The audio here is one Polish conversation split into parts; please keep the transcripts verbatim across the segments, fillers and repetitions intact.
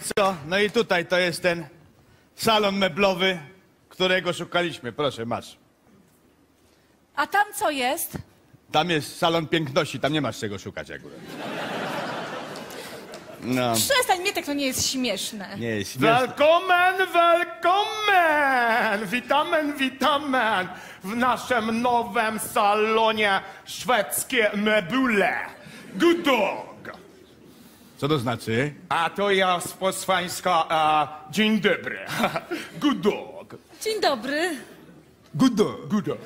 Co? No i tutaj to jest ten salon meblowy, którego szukaliśmy. Proszę, masz. A tam co jest? Tam jest salon piękności, tam nie masz czego szukać akurat. No. Przestań, Mietek, to nie jest śmieszne. Nie jest śmieszne. Welkomen, welkomen! Witamen, witamen! W naszym nowym salonie szwedzkie meble. Good dog! Co to znaczy? A to ja z posłańska... Uh, dzień dobry. Good dog. Dzień dobry. Good dog. Good dog.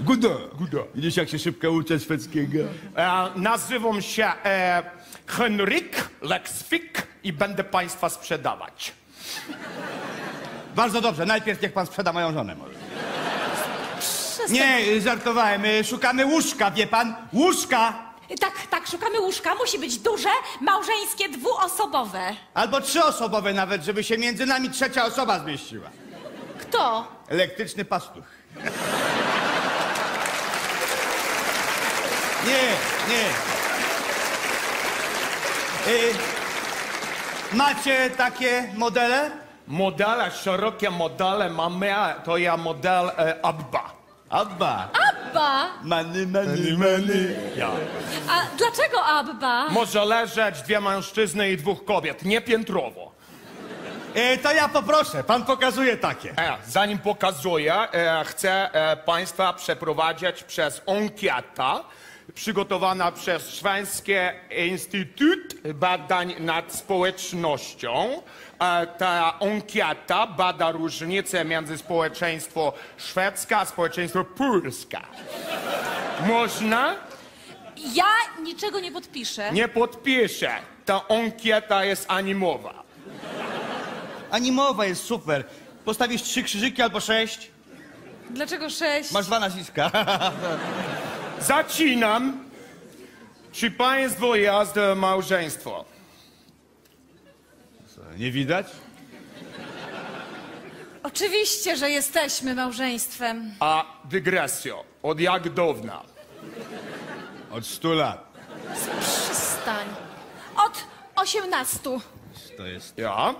Good dog. Good dog. Widzisz, jak się szybko uczę szwedzkiego? E, nazywam się... E, Henryk Lexvik i będę państwa sprzedawać. Bardzo dobrze, najpierw niech pan sprzeda moją żonę może. Przestań. Nie, żartowałem. Szukamy łóżka, wie pan? Łóżka! Tak, tak, szukamy łóżka. Musi być duże, małżeńskie, dwuosobowe. Albo trzyosobowe nawet, żeby się między nami trzecia osoba zmieściła. Kto? Elektryczny pastuch. Nie, nie. Yy, macie takie modele? Modele, szerokie modele mamy, to ja model e, ABBA. ABBA? ABBA? Many, many, many. Ja. A dlaczego ABBA? Może leżeć dwie mężczyzny i dwóch kobiet, nie piętrowo. Yy, to ja poproszę, pan pokazuje takie. E, zanim pokazuję, e, chcę e, państwa przeprowadzić przez ankietę przygotowana przez Szwedzkie Instytut Badań nad Społecznością. Ta ankieta bada różnice między społeczeństwem szwedzkim a społeczeństwem polskim. Można? Ja niczego nie podpiszę. Nie podpiszę. Ta ankieta jest animowa. Animowa jest super. Postawisz trzy krzyżyki albo sześć? Dlaczego sześć? Masz dwa nazwiska. Zaczynam. Czy państwo jest małżeństwo? Co, nie widać? Oczywiście, że jesteśmy małżeństwem. A dygresjo, od jak dawna? Od stu lat. Przestań. Od osiemnastu. To jest... Ja?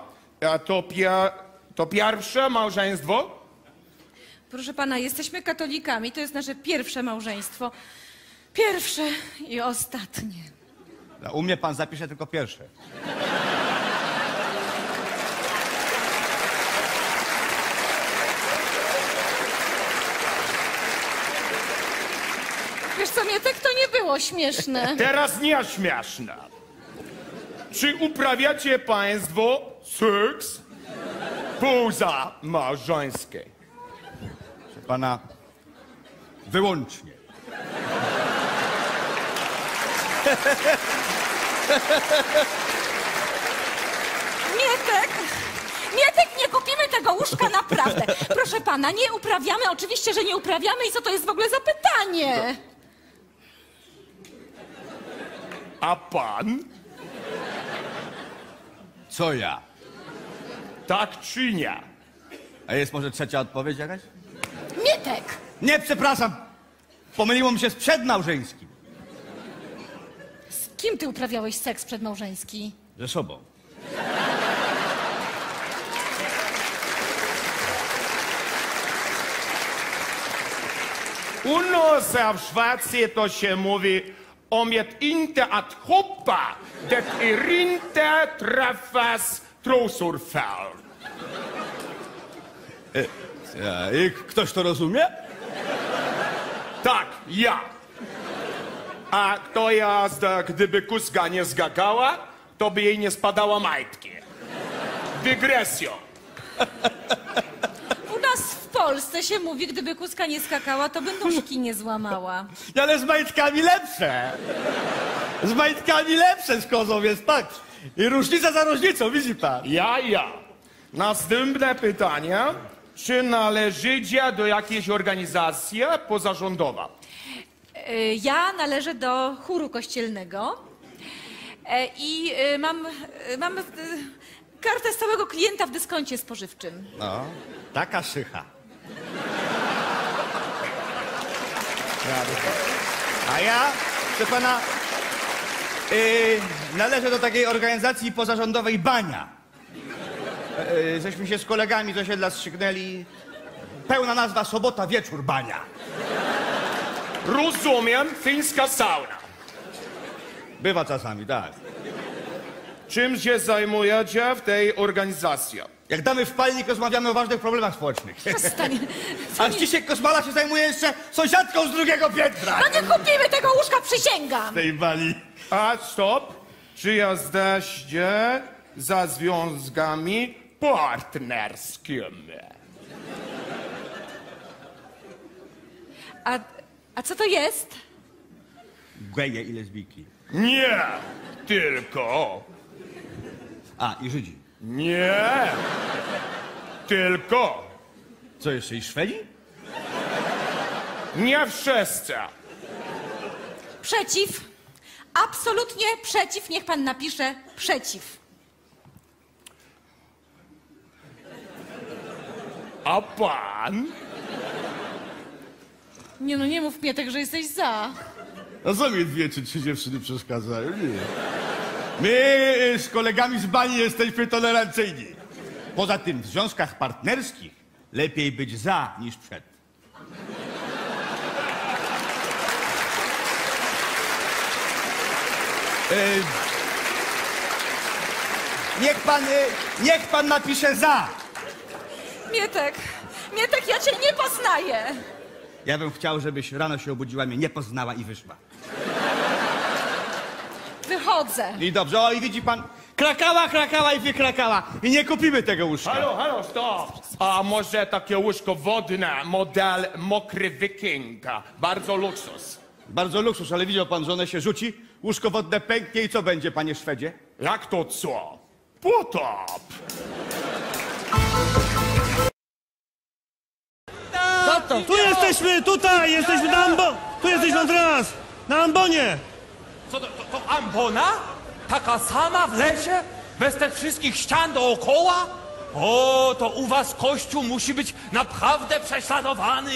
A to, pier... to pierwsze małżeństwo? Proszę pana, jesteśmy katolikami, to jest nasze pierwsze małżeństwo. Pierwsze i ostatnie. No, u mnie pan zapisze tylko pierwsze. Wiesz co, Mietek, to nie było śmieszne. Teraz nie śmieszne. Czy uprawiacie państwo seks poza małżeńskiej? Pana wyłącznie. Mietek, Mietek, nie kupimy tego łóżka naprawdę. Proszę pana, nie uprawiamy, oczywiście, że nie uprawiamy i co to jest w ogóle za pytanie? A pan? Co ja? Tak czy nie? A jest może trzecia odpowiedź jakaś? Mietek! Nie, przepraszam! Pomyliło mi się z przedmałżeńskim. Z kim ty uprawiałeś seks przedmałżeński? Ze sobą. U nas w Szwecji to się mówi omiet inte ad hoppa, det er inte träffas trosurfall. Ja, i ktoś to rozumie? Tak, ja. A kto jest, gdyby kózka nie skakała, to by jej nie spadała majtki. Dygresjo. U nas w Polsce się mówi, gdyby kózka nie skakała, to by nóżki nie złamała. Ale z majtkami lepsze. Z majtkami lepsze z kozą, więc tak. I różnica za różnicą, widzi pan. Ja, ja. Następne pytanie. Czy należycie do jakiejś organizacji pozarządowa? Ja należę do chóru kościelnego i mam, mam kartę stałego klienta w dyskoncie spożywczym. No, taka szycha. A ja, proszę pana, Yy, należę do takiej organizacji pozarządowej Bania. Yy, żeśmy się z kolegami z osiedla strzyknęli. Pełna nazwa Sobota Wieczór Bania. Rozumiem, fińska sauna. Bywa czasami, tak. Czym się zajmujecie w tej organizacji? Jak damy wpalnik, rozmawiamy o ważnych problemach społecznych. Przestań. A Zdzisiek Kosmala się zajmuje jeszcze sąsiadką z drugiego piętra. No nie kupimy tego łóżka, przysięgam. Tej bali. A stop. Czy jesteście za związkami partnerskimi? A, a co to jest? Geje i lesbijki. Nie, tylko. A, i Żydzi. Nie, tylko. Co jeszcze, i Szwedzi? Nie wszyscy. Przeciw. Absolutnie przeciw. Niech pan napisze przeciw. A pan? Nie no, nie mów, Pietek, że jesteś za. No co mi dwie czy trzy dziewczyny przeszkadzają? Nie. My z kolegami z bani jesteśmy tolerancyjni. Poza tym w związkach partnerskich lepiej być za niż przed. Yy, niech pan, niech pan napisze za. Mietek, Mietek, ja cię nie poznaję. Ja bym chciał, żebyś rano się obudziła, mnie nie poznała i wyszła. Wychodzę. I dobrze, o i widzi pan, krakała, krakała i wykrakała. I nie kupimy tego łóżka. Halo, halo, stop. A może takie łóżko wodne, model mokry wikinga. Bardzo luksus. Bardzo luksus, ale widział pan, że one się rzuci, łóżko wodne pęknie i co będzie, panie Szwedzie? Jak to co? Potop. Co to? Tu jesteśmy, tutaj, jesteśmy na ambo... Tu jesteśmy teraz, na ambonie. Co to, to, to ambona? Taka sama w lesie? Bez tych wszystkich ścian dookoła? O, to u was Kościół musi być naprawdę prześladowany.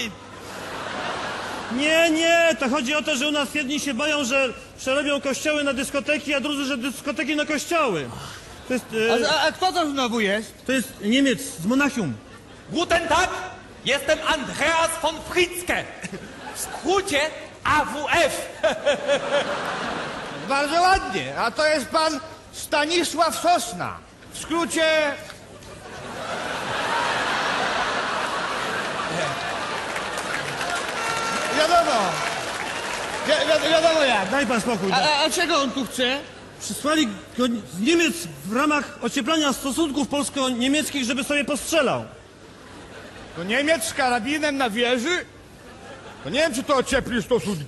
Nie, nie, to chodzi o to, że u nas jedni się boją, że przerobią kościoły na dyskoteki, a drudzy, że dyskoteki na kościoły. To jest, yy... a, a kto to znowu jest? To jest Niemiec z Monachium. Guten Tag, jestem Andreas von Fritzke. W skrócie A W F. Bardzo ładnie, a to jest pan Stanisław Soszna. W skrócie... Wiadomo. Wi wiadomo jak. Daj pan spokój. A, a, a czego on tu chce? Przysłali go z Niemiec w ramach ocieplania stosunków polsko-niemieckich, żeby sobie postrzelał. To Niemiec z karabinem na wieży? To nie wiem, czy to ociepli stosunki.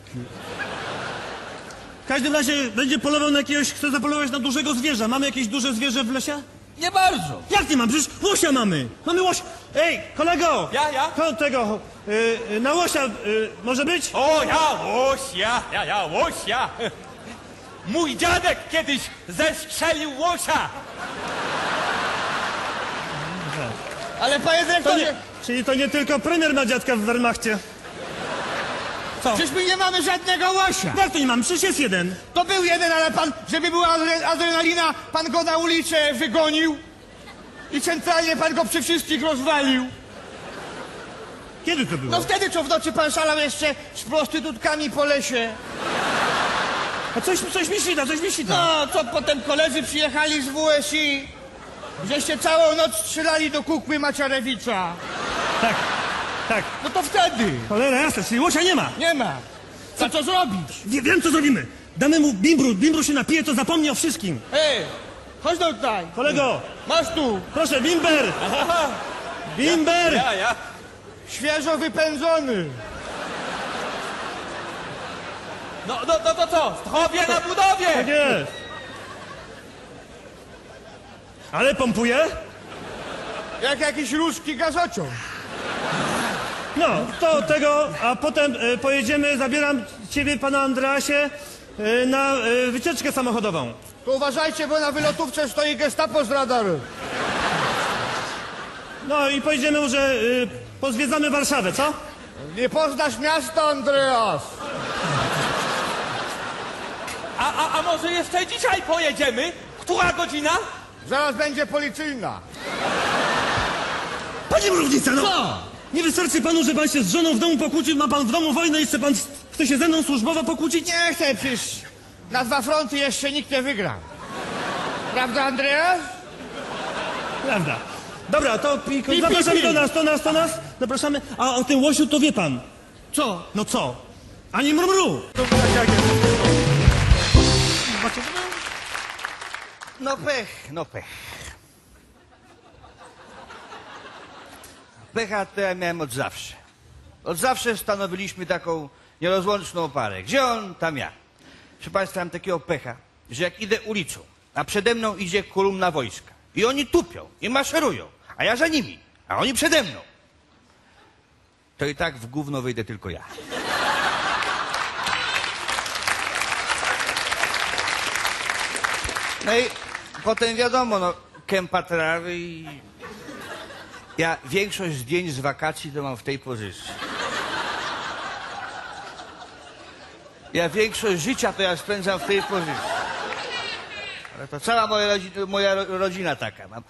W każdym razie będzie polował na jakiegoś, chce zapolować na dużego zwierza. Mamy jakieś duże zwierzę w lesie? Nie bardzo. Jak nie mam? Przecież łosia mamy. Mamy łosia. Ej, kolego! Ja, ja? Kto tego? Yy, na łosia yy, może być? O, ja łosia, ja, ja łosia. Mój dziadek kiedyś zestrzelił łosia. Ale panie dyrektorze... To nie, czyli to nie tylko premier ma dziadka w Wehrmachcie. Co? Przecież my nie mamy żadnego łosia. Jak to nie mam? Przecież jest jeden. To był jeden, ale pan, żeby była adrenalina, pan go na ulicę wygonił i centralnie pan go przy wszystkich rozwalił. Kiedy to było? No wtedy, co w nocy pan szalał jeszcze z prostytutkami po lesie. A coś, coś mi sida, coś mi sida. No, to potem koledzy przyjechali z W S I, żeście całą noc strzelali do kukły Maciarewicza. Tak. Tak. No to wtedy. Cholera jasna, czyli łosia nie ma. Nie ma. Co tak. Co zrobić? Wie, wiem, co zrobimy. Damy mu bimbru, bimbru się napije, to zapomni o wszystkim. Ej, chodź tutaj. Kolego. Masz tu. Proszę, Bimber. Aha. Bimber. Ja, ja, ja. Świeżo wypędzony. No, no, no to co? Zdrowie na budowie. Tak jest. Ale pompuje? Jak jakiś ruski gazociąg. No, to tego, a potem y, pojedziemy, zabieram ciebie, pana Andreasie, y, na y, wycieczkę samochodową. To uważajcie, bo na wylotówce stoi gestapo z radaru. No i pojedziemy może, y, pozwiedzamy Warszawę, co? Nie poznasz miasta, Andreas. A, a, a może jeszcze dzisiaj pojedziemy? Która godzina? Zaraz będzie policyjna. Panie mrównica, no! Co? Nie wystarczy panu, że pan się z żoną w domu pokłócił, ma pan w domu wojnę, jeszcze pan chce się ze mną służbowo pokłócić? Nie chcę, przecież na dwa fronty jeszcze nikt nie wygra. Prawda, Andreas? Prawda. Dobra, to pi, zapraszamy pi, pi. do nas, do nas, do nas. Zapraszamy. A o tym łosiu to wie pan. Co? No co? Ani mru-mru. No pech, no pech. Pecha to ja miałem od zawsze. Od zawsze stanowiliśmy taką nierozłączną parę. Gdzie on, tam ja. Proszę państwa, mam takiego pecha, że jak idę ulicą, a przede mną idzie kolumna wojska. I oni tupią i maszerują, a ja za nimi, a oni przede mną. To i tak w gówno wyjdę tylko ja. No i potem wiadomo, no, kępa trawy i... Ja większość zdjęć z wakacji to mam w tej pozycji. Ja większość życia to ja spędzam w tej pozycji. Ale to cała moja, rodzi moja rodzina taka. Mam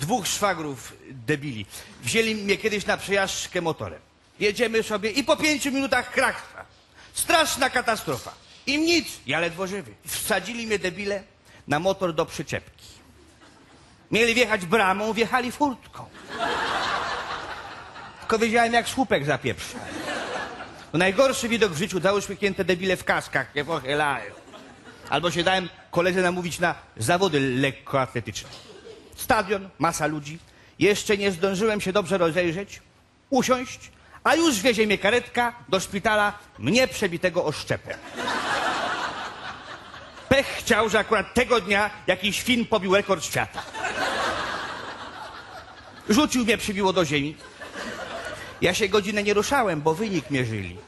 dwóch szwagrów debili. Wzięli mnie kiedyś na przejażdżkę motorem. Jedziemy sobie i po pięciu minutach krachta. Straszna katastrofa. Im nic, ja ledwo żywy. Wsadzili mnie debile na motor do przyczepki. Mieli wjechać bramą, wjechali furtką. Tylko wiedziałem, jak słupek zapieprza. No najgorszy widok w życiu, dały uśmiechnięte debile w kaskach, nie pochylają. Albo się dałem koledze namówić na zawody lekkoatletyczne. Stadion, masa ludzi. Jeszcze nie zdążyłem się dobrze rozejrzeć, usiąść, a już wiezie mnie karetka do szpitala, mnie przebitego oszczepem. Pech chciał, że akurat tego dnia jakiś Fin pobił rekord świata. Rzucił mnie, przybiło do ziemi. Ja się godzinę nie ruszałem, bo wynik mierzyli.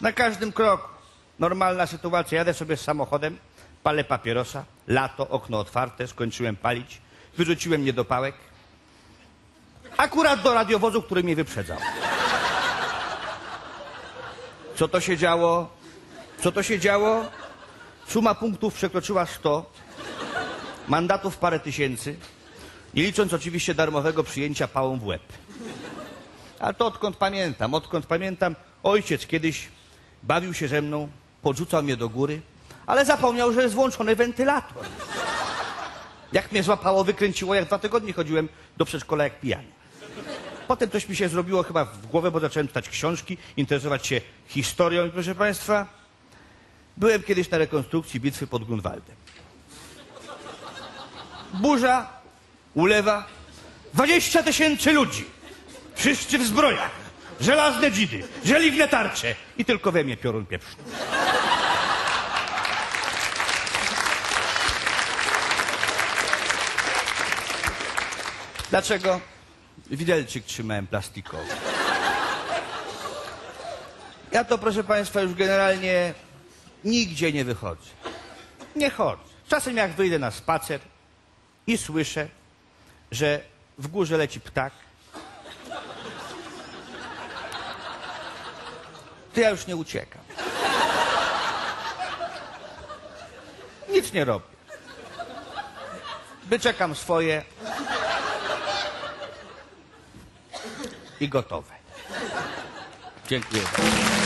Na każdym kroku. Normalna sytuacja. Jadę sobie z samochodem, palę papierosa, lato, okno otwarte, skończyłem palić, wyrzuciłem mnie do pałek. Akurat do radiowozu, który mnie wyprzedzał. Co to się działo? Co to się działo? Suma punktów przekroczyła sto, mandatów parę tysięcy, nie licząc oczywiście darmowego przyjęcia pałą w łeb. A to odkąd pamiętam, odkąd pamiętam, ojciec kiedyś bawił się ze mną, podrzucał mnie do góry, ale zapomniał, że jest włączony wentylator. Jak mnie złapało, wykręciło, jak dwa tygodnie chodziłem do przedszkola jak pijany. Potem coś mi się zrobiło chyba w głowę, bo zacząłem czytać książki, interesować się historią. I proszę państwa, byłem kiedyś na rekonstrukcji bitwy pod Grunwaldem. Burza, ulewa, dwadzieścia tysięcy ludzi, wszyscy w zbrojach, żelazne dzidy, żeliwne tarcze i tylko we mnie piorun pieprzny. Dlaczego? Widelczyk trzymałem plastikowy. Ja to, proszę państwa, już generalnie nigdzie nie wychodzę. Nie chodzę. Czasem jak wyjdę na spacer i słyszę, że w górze leci ptak, to ja już nie uciekam. Nic nie robię. Wyczekam swoje i gotowe. Dziękuję bardzo.